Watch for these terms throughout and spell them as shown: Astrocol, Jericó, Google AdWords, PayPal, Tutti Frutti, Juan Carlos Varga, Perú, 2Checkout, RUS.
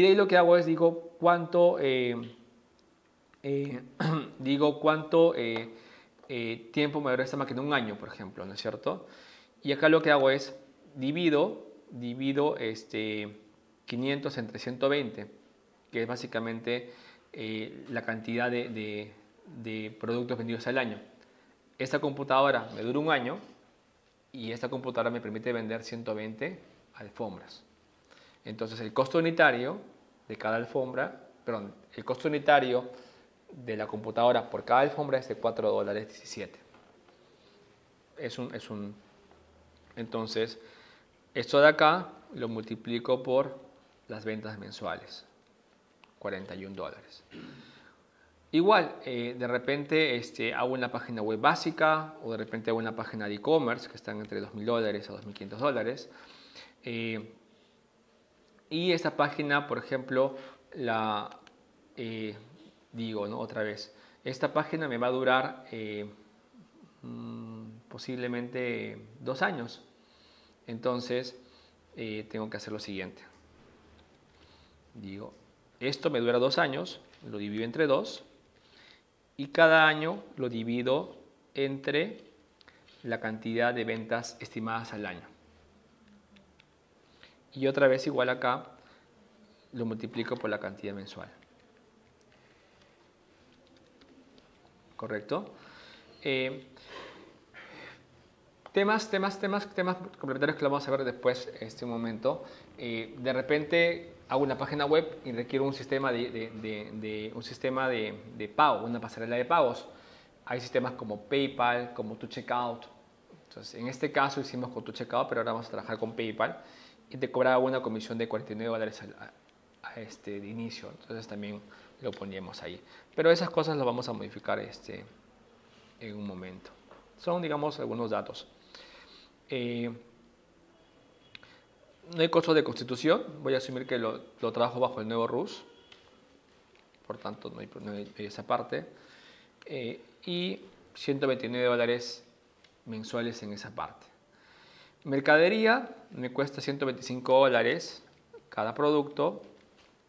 Y de ahí lo que hago es digo cuánto, tiempo me dura esta máquina, un año, por ejemplo, ¿no es cierto? Y acá lo que hago es divido 500 entre 120, que es básicamente la cantidad de productos vendidos al año. Esta computadora me dura un año y esta computadora me permite vender 120 alfombras. Entonces el costo unitario de cada alfombra, perdón, el costo unitario de la computadora por cada alfombra es de $4.17. Entonces, esto de acá lo multiplico por las ventas mensuales, $41. Igual, de repente hago una página web básica o de repente hago una página de e-commerce que están entre $2.000 a $2.500. Y esta página, por ejemplo, digo, ¿no? Otra vez, esta página me va a durar posiblemente 2 años. Entonces, tengo que hacer lo siguiente. Digo, esto me dura 2 años, lo divido entre 2 y cada año lo divido entre la cantidad de ventas estimadas al año. Y otra vez igual acá, lo multiplico por la cantidad mensual. ¿Correcto? Temas complementarios que lo vamos a ver después, un momento. De repente hago una página web y requiero un sistema de pago, una pasarela de pagos. Hay sistemas como PayPal, como 2Checkout. Entonces, en este caso hicimos con 2Checkout, pero ahora vamos a trabajar con PayPal. Y te cobraba una comisión de $49 a de inicio. Entonces también lo poníamos ahí. Pero esas cosas las vamos a modificar en un momento. Son, digamos, algunos datos. No hay costo de constitución. Voy a asumir que lo trabajo bajo el nuevo RUS. Por tanto, no hay esa parte. Y $129 mensuales en esa parte. Mercadería me cuesta $125 cada producto.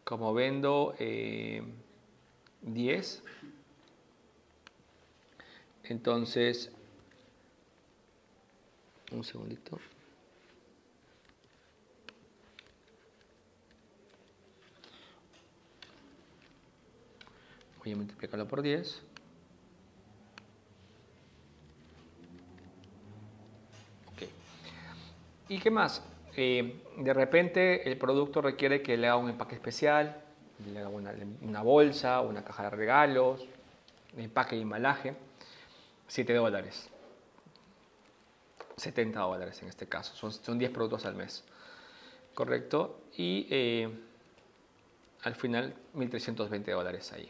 Como vendo 10, entonces un segundito. Voy a multiplicarlo por 10. ¿Y qué más? De repente el producto requiere que le haga un empaque especial, le haga una bolsa, una caja de regalos, un empaque de embalaje, $7, $70 en este caso, son 10 productos al mes, ¿correcto? Y al final $1.320 ahí.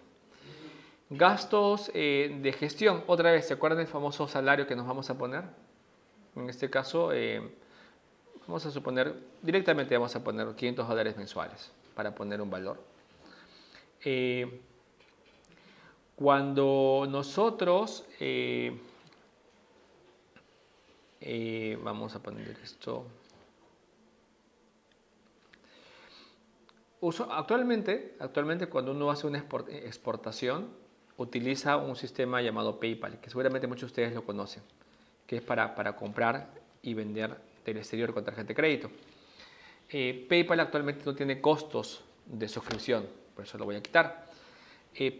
Gastos de gestión, otra vez, ¿se acuerdan del famoso salario que nos vamos a poner? En este caso... vamos a suponer, directamente vamos a poner $500 mensuales para poner un valor. Cuando nosotros, vamos a poner esto. Actualmente cuando uno hace una exportación, utiliza un sistema llamado PayPal, que seguramente muchos de ustedes lo conocen, que es para comprar y vender del exterior con tarjeta de crédito. PayPal actualmente no tiene costos de suscripción, por eso lo voy a quitar.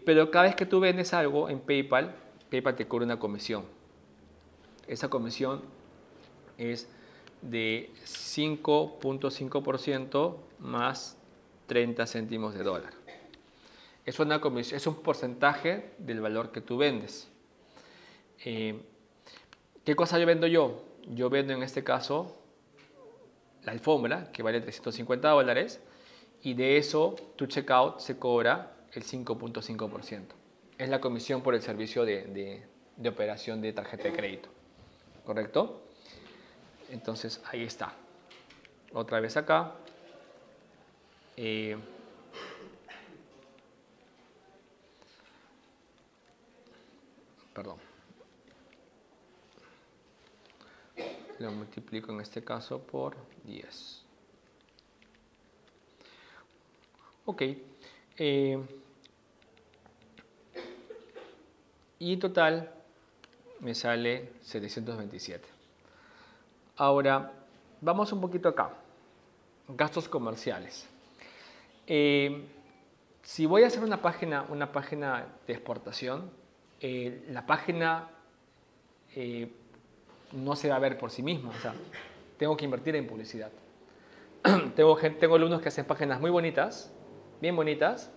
Pero cada vez que tú vendes algo en PayPal, PayPal te cobra una comisión. Esa comisión es de 5.5% más 30 céntimos de dólar. Es una comisión, es un porcentaje del valor que tú vendes. ¿Qué cosa yo vendo yo? Yo vendo en este caso la alfombra, que vale $350, y de eso 2Checkout se cobra el 5.5%. Es la comisión por el servicio de operación de tarjeta de crédito. ¿Correcto? Entonces, ahí está. Otra vez acá. Perdón. Lo multiplico en este caso por 10. Ok. Y en total me sale 727. Ahora, vamos un poquito acá. Gastos comerciales. Si voy a hacer una página de exportación, la página no se va a ver por sí misma. O sea, tengo que invertir en publicidad. tengo alumnos que hacen páginas muy bonitas, bien bonitas,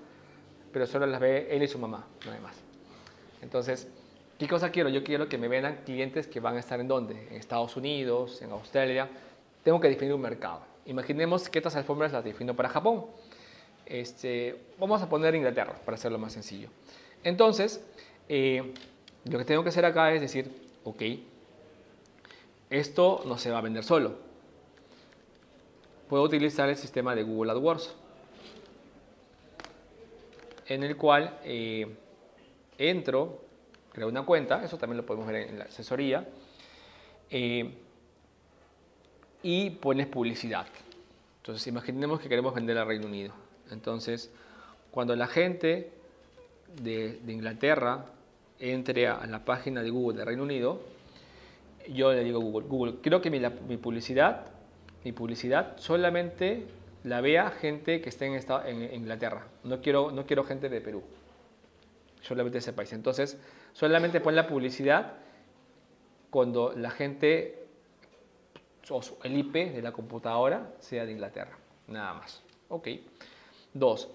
pero solo las ve él y su mamá, nada más. Entonces, ¿qué cosa quiero? Yo quiero que me vendan clientes que van a estar en ¿dónde? En Estados Unidos, en Australia. Tengo que definir un mercado. Imaginemos que estas alfombras las defino para Japón. Vamos a poner Inglaterra, para hacerlo más sencillo. Entonces, lo que tengo que hacer acá es decir, ok, esto no se va a vender solo. Puedo utilizar el sistema de Google AdWords, en el cual entro, creo una cuenta, eso también lo podemos ver en la asesoría, y pones publicidad. Entonces, imaginemos que queremos vender al Reino Unido. Entonces, cuando la gente de Inglaterra entre a la página de Google del Reino Unido, yo le digo a Google, quiero que mi publicidad solamente la vea gente que esté en Inglaterra. No quiero gente de Perú, solamente ese país. Entonces, solamente pon la publicidad cuando la gente o el IP de la computadora sea de Inglaterra, nada más. Ok. 2.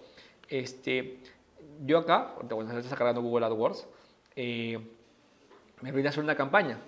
Yo acá, cuando estoy cargando Google AdWords, me voy a hacer una campaña.